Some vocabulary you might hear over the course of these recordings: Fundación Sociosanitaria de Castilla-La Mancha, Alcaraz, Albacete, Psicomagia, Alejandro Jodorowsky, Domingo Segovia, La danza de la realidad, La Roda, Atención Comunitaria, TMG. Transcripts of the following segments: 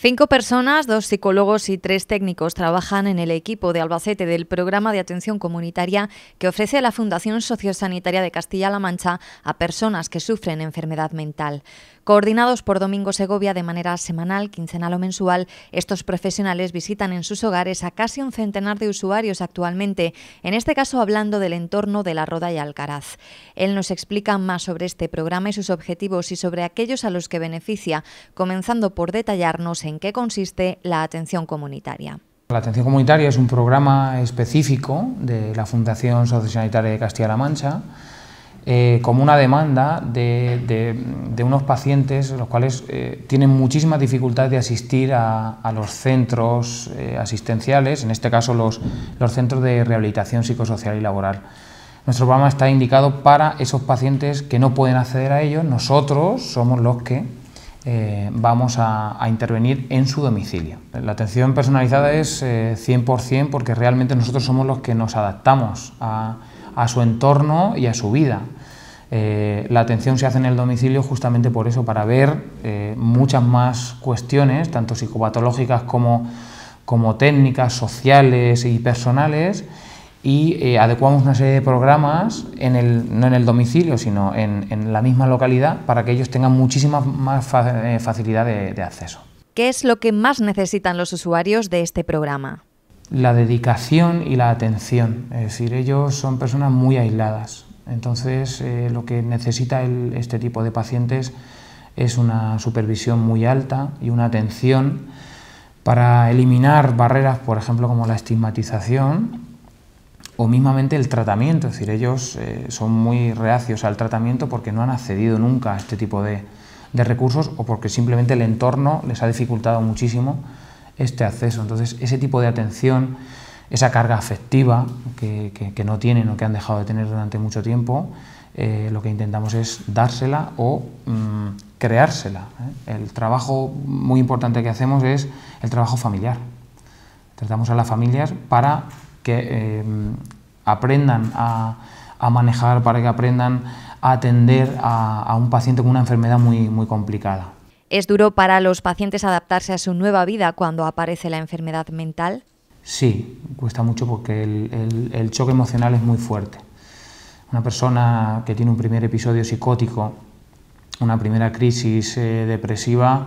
5 personas, 2 psicólogos y 3 técnicos trabajan en el equipo de Albacete del programa de atención comunitaria que ofrece la Fundación Sociosanitaria de Castilla-La Mancha a personas que sufren enfermedad mental. Coordinados por Domingo Segovia de manera semanal, quincenal o mensual, estos profesionales visitan en sus hogares a casi un centenar de usuarios actualmente, en este caso hablando del entorno de La Roda y Alcaraz. Él nos explica más sobre este programa y sus objetivos y sobre aquellos a los que beneficia, comenzando por detallarnos en qué consiste la atención comunitaria. La atención comunitaria es un programa específico de la Fundación Sociosanitaria de Castilla-La Mancha, como una demanda de unos pacientes los cuales tienen muchísimas dificultades de asistir a los centros asistenciales, en este caso los centros de rehabilitación psicosocial y laboral. Nuestro programa está indicado para esos pacientes que no pueden acceder a ellos. Nosotros somos los que vamos a intervenir en su domicilio. La atención personalizada es 100% porque realmente nosotros somos los que nos adaptamos a su entorno y a su vida. La atención se hace en el domicilio justamente por eso, para ver muchas más cuestiones, tanto psicopatológicas como técnicas, sociales y personales, y adecuamos una serie de programas, no en el domicilio, sino en la misma localidad, para que ellos tengan muchísima más facilidad de acceso. ¿Qué es lo que más necesitan los usuarios de este programa? La dedicación y la atención, es decir, ellos son personas muy aisladas, entonces lo que necesita este tipo de pacientes es una supervisión muy alta y una atención para eliminar barreras, por ejemplo, como la estigmatización, o mismamente el tratamiento. Es decir, ellos son muy reacios al tratamiento porque no han accedido nunca a este tipo de recursos o porque simplemente el entorno les ha dificultado muchísimo este acceso. Entonces, ese tipo de atención, esa carga afectiva que no tienen o que han dejado de tener durante mucho tiempo, lo que intentamos es dársela o creársela. El trabajo muy importante que hacemos es el trabajo familiar. Tratamos a las familias para que aprendan a manejar, para que aprendan a atender a un paciente con una enfermedad muy, muy complicada. ¿Es duro para los pacientes adaptarse a su nueva vida cuando aparece la enfermedad mental? Sí, cuesta mucho porque el choque emocional es muy fuerte. Una persona que tiene un primer episodio psicótico, una primera crisis depresiva,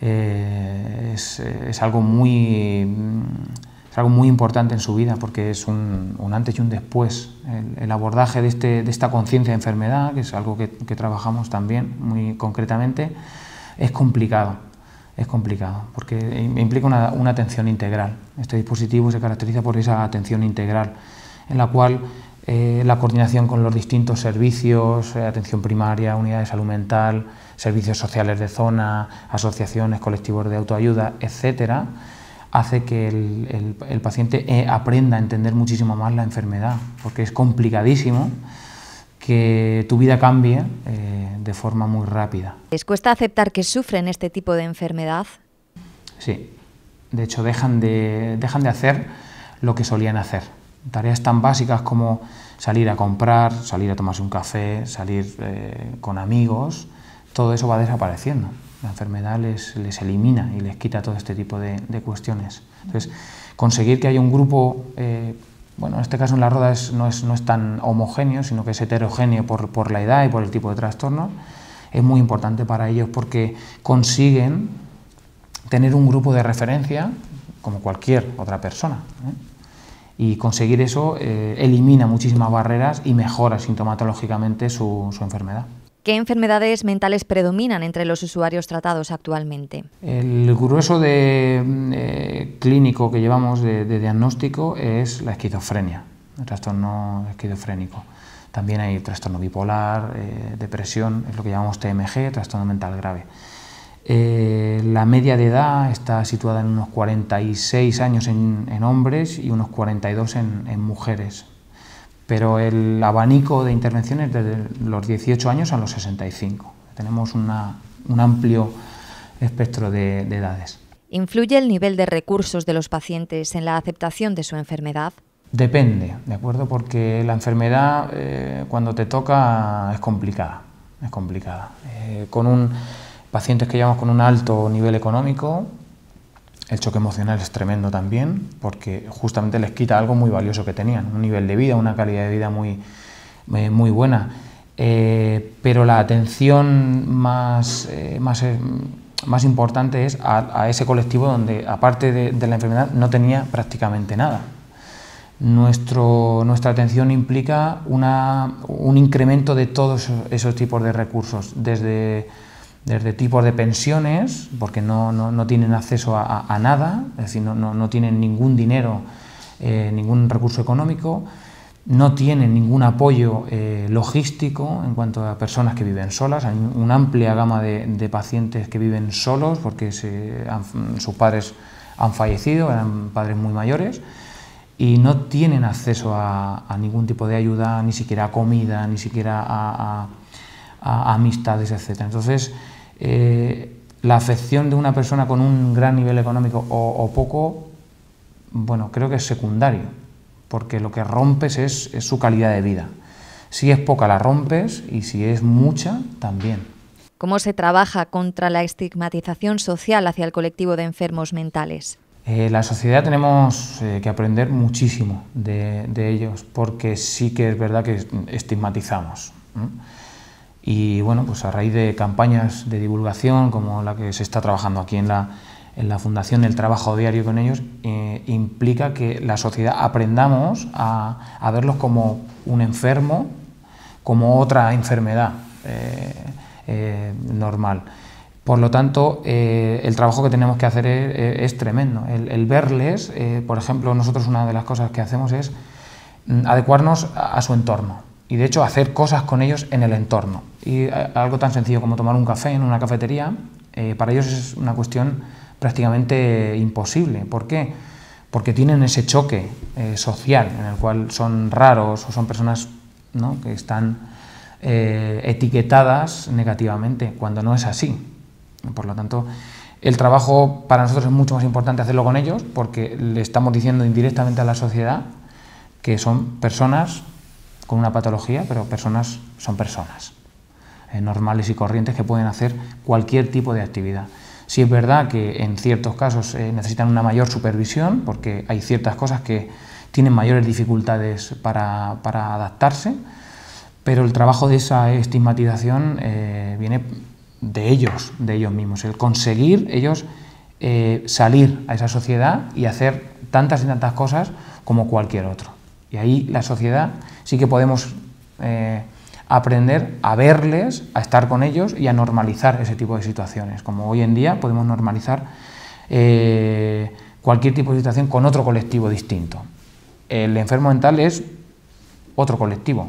es algo muy... algo muy importante en su vida porque es un antes y un después. El abordaje de esta conciencia de enfermedad, que es algo que trabajamos también muy concretamente, es complicado porque implica una atención integral. Este dispositivo se caracteriza por esa atención integral en la cual la coordinación con los distintos servicios, atención primaria, unidad de salud mental, servicios sociales de zona, asociaciones, colectivos de autoayuda, etcétera, hace que el paciente aprenda a entender muchísimo más la enfermedad, porque es complicadísimo que tu vida cambie de forma muy rápida. ¿Les cuesta aceptar que sufren este tipo de enfermedad? Sí, de hecho dejan de hacer lo que solían hacer. Tareas tan básicas como salir a comprar, salir a tomarse un café, salir con amigos, todo eso va desapareciendo. La enfermedad les elimina y les quita todo este tipo de cuestiones. Entonces, conseguir que haya un grupo, bueno, en este caso en La Roda no es tan homogéneo, sino que es heterogéneo por la edad y por el tipo de trastorno, es muy importante para ellos porque consiguen tener un grupo de referencia como cualquier otra persona, ¿eh? Y conseguir eso elimina muchísimas barreras y mejora sintomatológicamente su enfermedad. ¿Qué enfermedades mentales predominan entre los usuarios tratados actualmente? El grueso clínico que llevamos de diagnóstico es la esquizofrenia, el trastorno esquizofrénico. También hay trastorno bipolar, depresión, es lo que llamamos TMG, trastorno mental grave. La media de edad está situada en unos 46 años en hombres y unos 42 en mujeres. Pero el abanico de intervenciones desde los 18 años a los 65. Tenemos un amplio espectro de edades. ¿Influye el nivel de recursos de los pacientes en la aceptación de su enfermedad? Depende, ¿de acuerdo? Porque la enfermedad cuando te toca es complicada. Pacientes que llevamos con un alto nivel económico, El choque emocional es tremendo también, porque justamente les quita algo muy valioso que tenían, un nivel de vida, una calidad de vida muy buena. Pero la atención más importante es a ese colectivo donde, aparte de la enfermedad, no tenía prácticamente nada. Nuestra atención implica un incremento de todos esos tipos de recursos, desde tipos de pensiones, porque no tienen acceso a nada, es decir, no tienen ningún dinero, ningún recurso económico, no tienen ningún apoyo logístico en cuanto a personas que viven solas. Hay una amplia gama de pacientes que viven solos porque sus padres han fallecido, eran padres muy mayores, y no tienen acceso a ningún tipo de ayuda, ni siquiera a comida, ni siquiera a amistades, etc. Entonces, la afección de una persona con un gran nivel económico o poco, bueno, creo que es secundario, porque lo que rompes es su calidad de vida. Si es poca, la rompes, y si es mucha, también. ¿Cómo se trabaja contra la estigmatización social hacia el colectivo de enfermos mentales? La sociedad tenemos que aprender muchísimo de ellos, porque sí que es verdad que estigmatizamos, ¿no? Y bueno, pues a raíz de campañas de divulgación como la que se está trabajando aquí en la Fundación, el trabajo diario con ellos implica que la sociedad aprendamos a verlos como un enfermo, como otra enfermedad normal. Por lo tanto, el trabajo que tenemos que hacer es tremendo. El verles, por ejemplo, nosotros una de las cosas que hacemos es adecuarnos a su entorno. Y de hecho hacer cosas con ellos en el entorno. Y algo tan sencillo como tomar un café en una cafetería, para ellos es una cuestión prácticamente imposible. ¿Por qué? Porque tienen ese choque social en el cual son raros o son personas, ¿no?, que están etiquetadas negativamente, cuando no es así. Por lo tanto, el trabajo para nosotros es mucho más importante hacerlo con ellos, porque le estamos diciendo indirectamente a la sociedad que son personas con una patología, pero personas son personas normales y corrientes que pueden hacer cualquier tipo de actividad. Sí es verdad que en ciertos casos necesitan una mayor supervisión, porque hay ciertas cosas que tienen mayores dificultades para adaptarse, pero el trabajo de esa estigmatización viene de ellos mismos, el conseguir ellos salir a esa sociedad y hacer tantas y tantas cosas como cualquier otro. Y ahí la sociedad sí que podemos aprender a verles, a estar con ellos y a normalizar ese tipo de situaciones. Como hoy en día podemos normalizar cualquier tipo de situación con otro colectivo distinto. El enfermo mental es otro colectivo,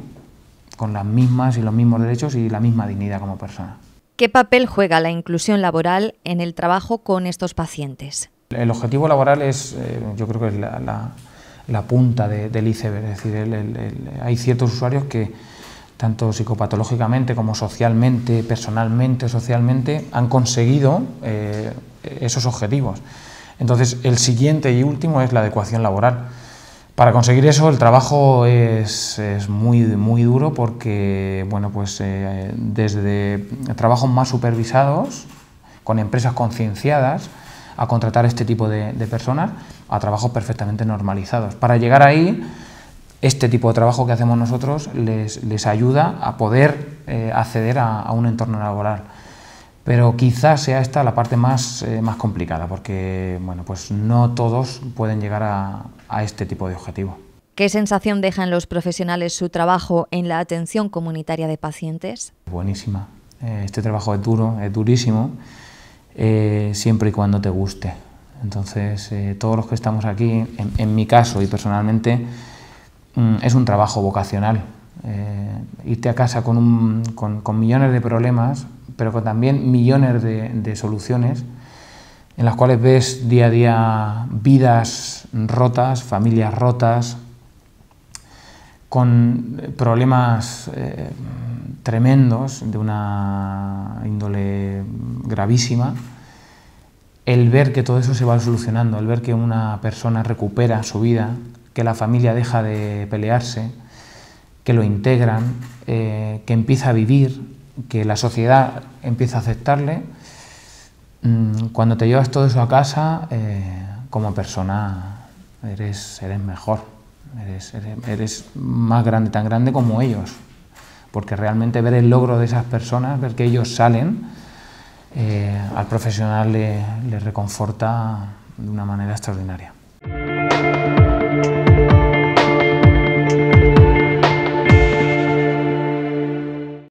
con las mismas y los mismos derechos y la misma dignidad como persona. ¿Qué papel juega la inclusión laboral en el trabajo con estos pacientes? El objetivo laboral es, yo creo que es la punta del iceberg, es decir, hay ciertos usuarios que tanto psicopatológicamente como socialmente, personalmente, socialmente, han conseguido esos objetivos. Entonces, el siguiente y último es la adecuación laboral. Para conseguir eso, el trabajo es muy duro, porque bueno, pues, desde trabajos más supervisados, con empresas concienciadas, a contratar este tipo de personas, a trabajos perfectamente normalizados. Para llegar ahí, este tipo de trabajo que hacemos nosotros les ayuda a poder acceder a un entorno laboral. Pero quizás sea esta la parte más complicada, porque bueno, pues no todos pueden llegar a este tipo de objetivo. ¿Qué sensación dejan los profesionales su trabajo en la atención comunitaria de pacientes? Buenísima. Este trabajo es duro, es durísimo. Siempre y cuando te guste. Entonces, todos los que estamos aquí, en mi caso y personalmente, es un trabajo vocacional. Irte a casa con millones de problemas, pero con también millones de soluciones, en las cuales ves día a día vidas rotas, familias rotas, con problemas tremendos, de una índole gravísima. El ver que todo eso se va solucionando, el ver que una persona recupera su vida, que la familia deja de pelearse, que lo integran, que empieza a vivir, que la sociedad empieza a aceptarle, Cuando te llevas todo eso a casa, como persona eres mejor, eres más grande, tan grande como ellos, porque realmente ver el logro de esas personas, ver que ellos salen, al profesional le reconforta de una manera extraordinaria.